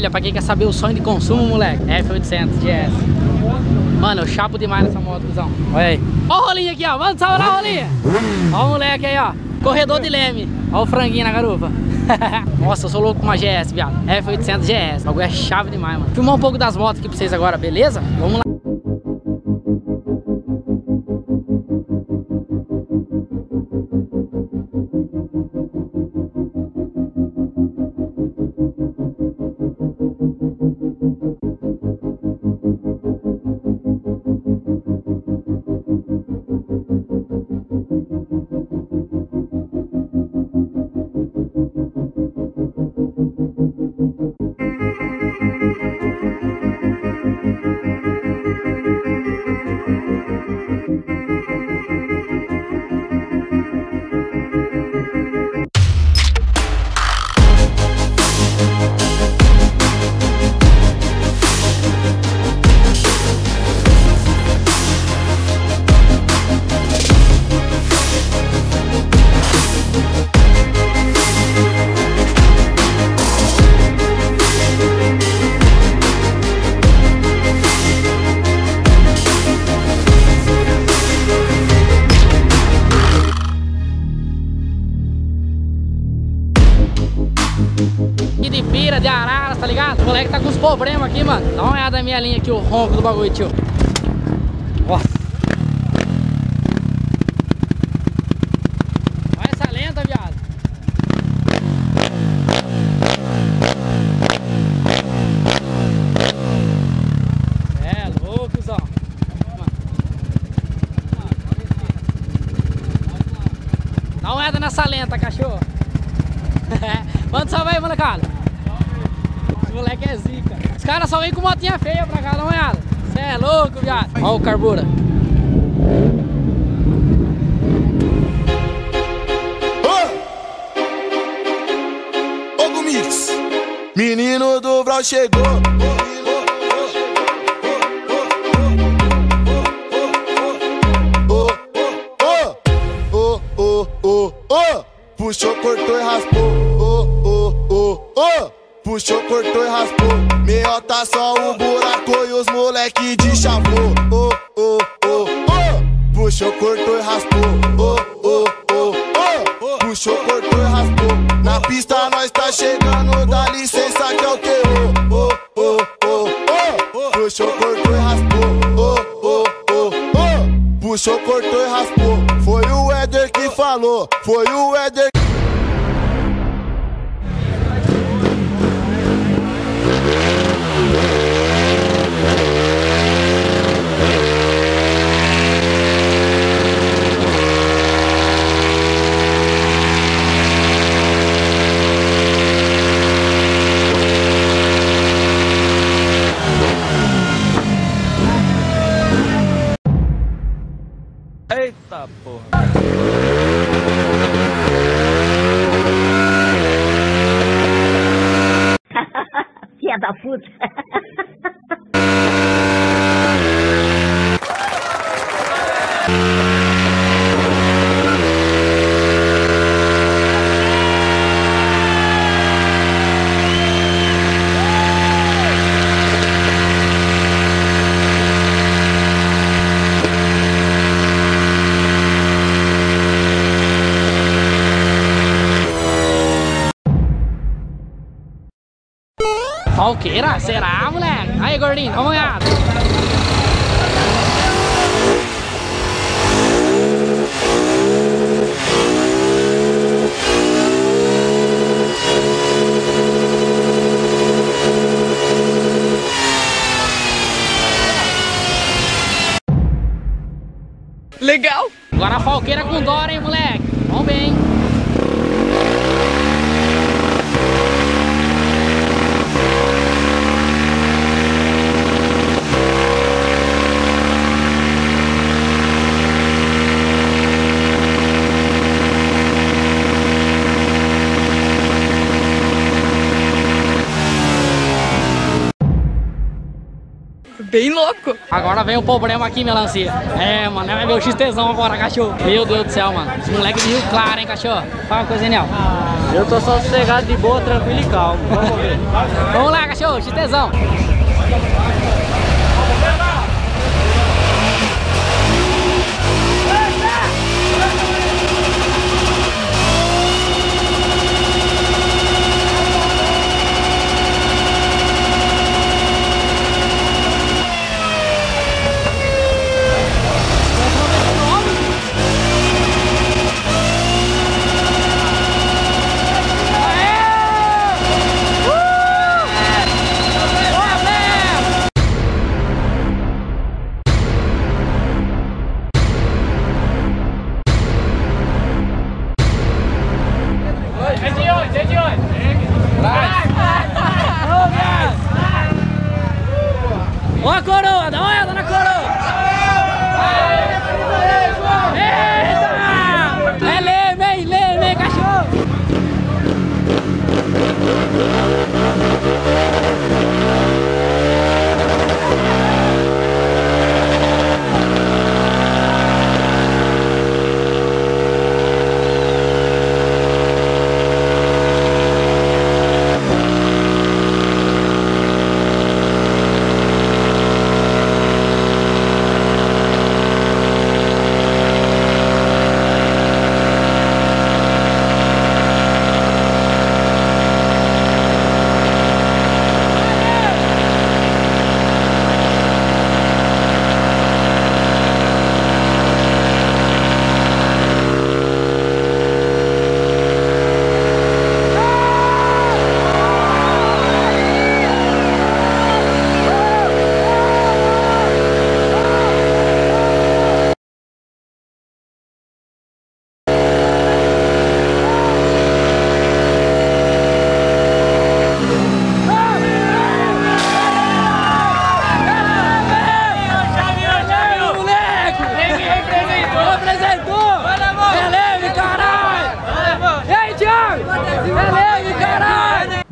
família, pra quem quer saber o sonho de consumo, moleque, F800 GS. Mano, eu chapo demais nessa moto, cuzão. Olha aí. Ó o rolinho aqui, ó. Manda salve na rolinha. Ó o moleque aí, ó. Corredor de leme. Ó o franguinho na garupa. Nossa, eu sou louco com uma GS, viado. F800 GS. O bagulho é chave demais, mano. Filmar um pouco das motos aqui pra vocês agora, beleza? Vamos lá. De araras, tá ligado? O moleque tá com uns problemas aqui, mano. Dá uma olhada na minha linha aqui, o ronco do bagulho, tio. Ó. Olha essa lenta, viado. É louco, cuzão. Dá uma olhada nessa lenta, cachorro. Manda um salve aí, molecada. Esse moleque é zica. Os caras só vêm com motinha feia pra cá, dá uma olhada. Você é louco, viado. Olha o carbura. Ô! Ô, Gumix! Menino do Grau chegou. Puxou, cortou e raspou. Puxou, cortou e raspou. Meio tá só um buraco e os moleque de chavô. Oh, oh, oh, oh. Puxou, cortou e raspou. Oh, oh, oh, oh. Puxou, cortou e raspou. Na pista nós tá chegando, dá licença que é o terror. Oh, oh, oh, oh. Puxou, cortou e raspou. Oh, oh, oh, oh. Puxou, cortou e raspou. Foi o Eder que falou, foi o Eder que... Eita porra! Filha da puta! Falqueira? Será, moleque? Aí, gordinho, dá uma olhada. Legal! Agora a falqueira com dó, hein, moleque? Vamos bem, hein? bem louco. Agora vem o problema aqui, melancia. É, mano, vai ver o X-Tesão agora, cachorro. Meu Deus do céu, mano. Esse moleque de Rio Claro, hein, cachorro. Fala uma coisa, Niel. Eu tô só sossegado, de boa, tranquilo e calmo. Vamos ver. Vamos lá, cachorro, X-Tesão.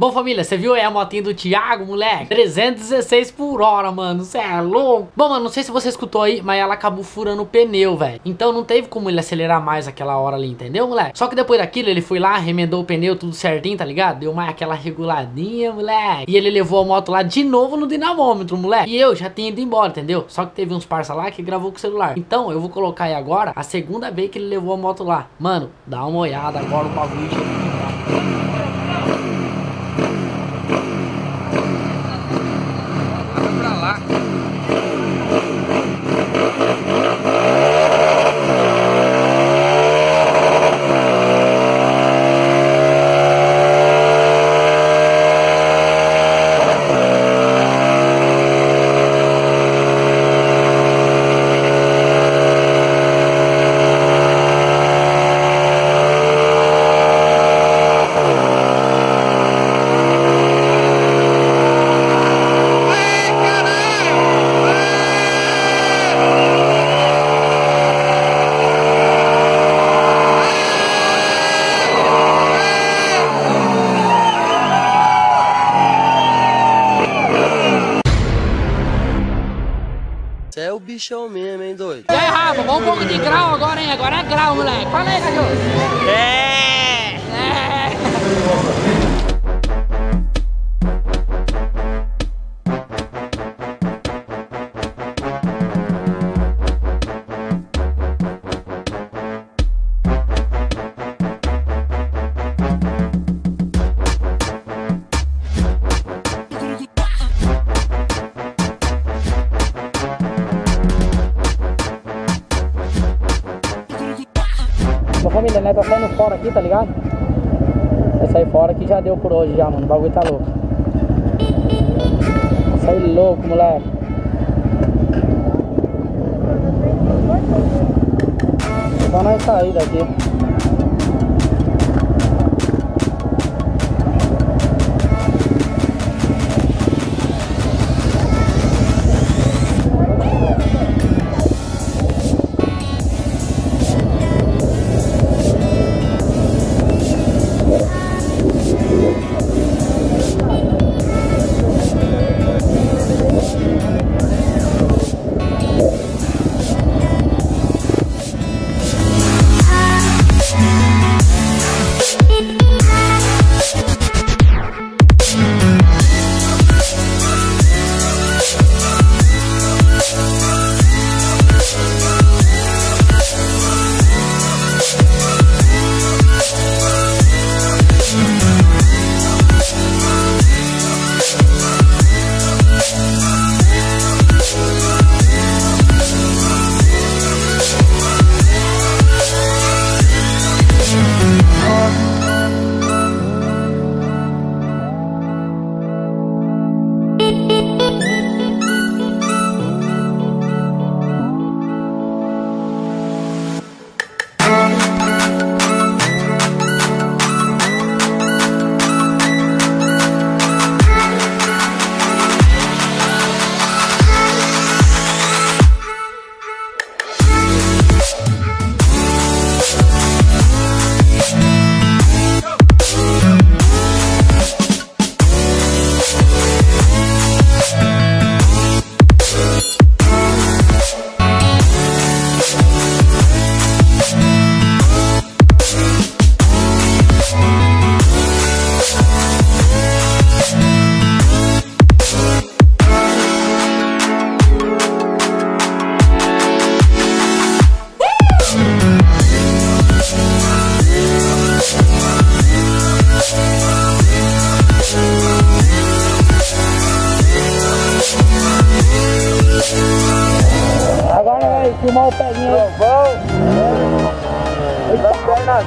Bom, família, você viu aí a motinha do Thiago, moleque? 316 por hora, mano. Você é louco. Bom, mano, não sei se você escutou aí, mas ela acabou furando o pneu, velho. Então não teve como ele acelerar mais aquela hora ali, entendeu, moleque? Só que depois daquilo, ele foi lá, remendou o pneu, tudo certinho, tá ligado? Deu mais aquela reguladinha, moleque. E ele levou a moto lá de novo no dinamômetro, moleque. E eu já tinha ido embora, entendeu? Só que teve uns parça lá que gravou com o celular. Então eu vou colocar aí agora a segunda vez que ele levou a moto lá. Mano, dá uma olhada agora o bagulho de... É o bichão mesmo, hein, doido? E aí, Rafa, bom um pouco de grau agora, hein? Agora é grau, moleque. Fala aí, cachorro. Família, né? Tá saindo fora aqui, tá ligado? Vai sair fora que já deu por hoje já, mano. O bagulho tá louco. Sai louco, moleque. Só nós sair daqui. filmar o pezinho aí. Trovão, das pernas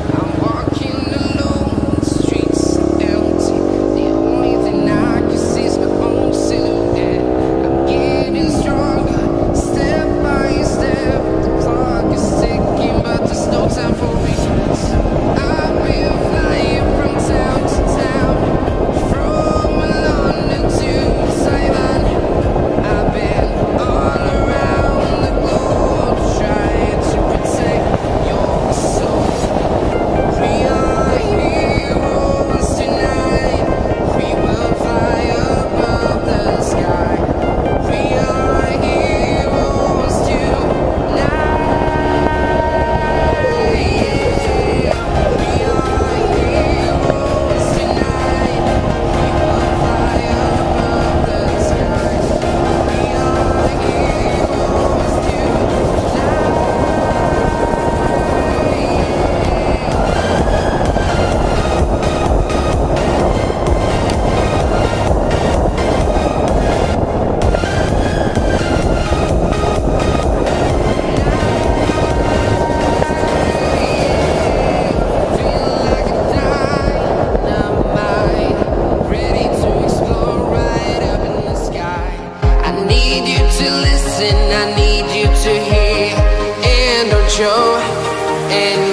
I need you to hear and don't show and